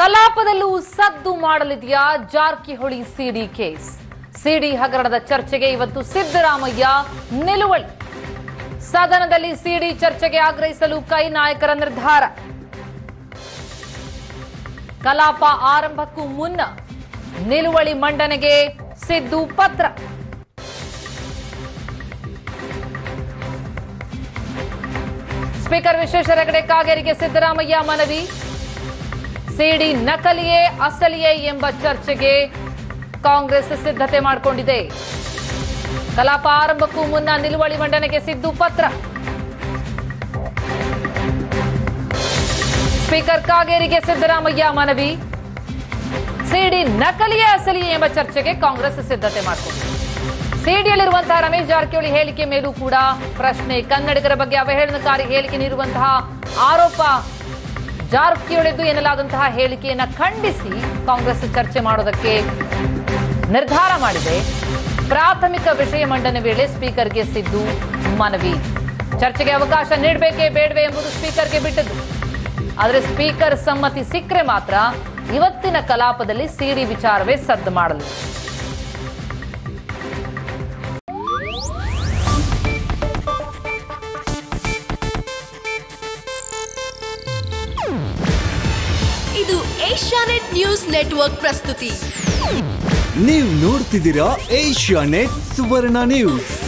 ಕಲಾಪದಲ್ಲೂ ಸದ್ದು ಮಾಡಲಿದೆಯಾ Jarkiholi CD case. CD ಹಗರಣದ ಚರ್ಚೆಗೆ ಇವತ್ತು ಸಿದ್ದರಾಮಯ್ಯ ನಿಲುವಳಿ. ಸದನದಲ್ಲಿ ಸಿಡಿ ಚರ್ಚೆಗೆ ಆಗ್ರಹಿಸಲು ಕೈ ನಾಯಕರ ನಿರ್ಧಾರ. ಕಲಾಪ ಆರಂಭಕ್ಕೂ ಮುನ್ನ ನಿಲುವಳಿ ಮಂಡನೆಗೆ ಸಿದ್ದು ಪತ್ರ. ಸ್ಪೀಕರ್ ವಿಶ್ವೇಶ್ವರ ಹೆಗಡೆ ಕಾಗೇರಿಗೆ ಸಿದ್ದರಾಮಯ್ಯ ಮನವಿ. ಸಿಡಿ ನಕಲಿಯೇ ಅಸಲಿಯೇ ಎಂಬ ಚರ್ಚೆಗೆ ಕಾಂಗ್ರೆಸ್ ಸಿದ್ಧತೆ ಮಾಡಿಕೊಂಡಿದೆ. ಕಲಾಪ ಆರಂಭಕ್ಕೂ ಮುನ್ನ ನಿಲುವಳಿ ಮಂಡನೆಗೆ ಸಿದ್ದು ಪತ್ರ. ಸ್ಪೀಕರ್ ಕಾಗೇರಿಗೆ ಸಿದ್ದರಾಮಯ್ಯ ಮನವಿ. ಸಿಡಿ ನಕಲಿಯೇ ಅಸಲಿಯೇ ಎಂಬ ಚರ್ಚೆಗೆ ಕಾಂಗ್ರೆಸ್ ಸಿದ್ಧತೆ ಮಾಡಿಕೊಂಡಿದೆ. ಸಿಡಿಯಲ್ಲಿರುವಂತಹ ರಮೇಶ್ ಜಾರಕಿಹೊಳಿ ಹೇಳಿಕೆ ಮೇಲೂ ಕೂಡ ಪ್ರಶ್ನೆ. ಕನ್ನಡಿಗರ ಬಗ್ಗೆ ಅವಹೇಳನಕಾರಿ ಹೇಳಿಕೆ ನೀಡುವಂತಹ ಆರೋಪ ಜಾರಕಿಹೊಳಿದು ಎನ್ನಲಾದಂತಹ ಹೇಳಿಕೆಯನ್ನು ಖಂಡಿಸಿ ಕಾಂಗ್ರೆಸ್ ಚರ್ಚೆ ಮಾಡೋದಕ್ಕೆ ನಿರ್ಧಾರ ಮಾಡಿದೆ. ಪ್ರಾಥಮಿಕ ವಿಷಯ ಮಂಡನೆ ವೇಳೆ ಸ್ಪೀಕರ್ಗೆ ಸಿದ್ದು ಮನವಿ. ಚರ್ಚೆಗೆ ಅವಕಾಶ ನೀಡಬೇಕೇ ಬೇಡವೇ ಎಂಬುದು ಸ್ಪೀಕರ್ಗೆ ಬಿಟ್ಟದ್ದು. ಆದರೆ ಸ್ಪೀಕರ್ ಸಮ್ಮತಿ ಸಿಕ್ಕರೆ ಮಾತ್ರ ಇವತ್ತಿನ ಕಲಾಪದಲ್ಲಿ ಸಿಡಿ ವಿಚಾರವೇ ಸದ್ದು ಮಾಡಲು. ಇದು ಏಷ್ಯಾನೆಟ್ ನ್ಯೂಸ್ ನೆಟ್ವರ್ಕ್ ಪ್ರಸ್ತುತಿ. ನೀವು ನೋಡ್ತಿದ್ದೀರಾ ಏಷ್ಯಾನೆಟ್ ಸುವರ್ಣ ನ್ಯೂಸ್.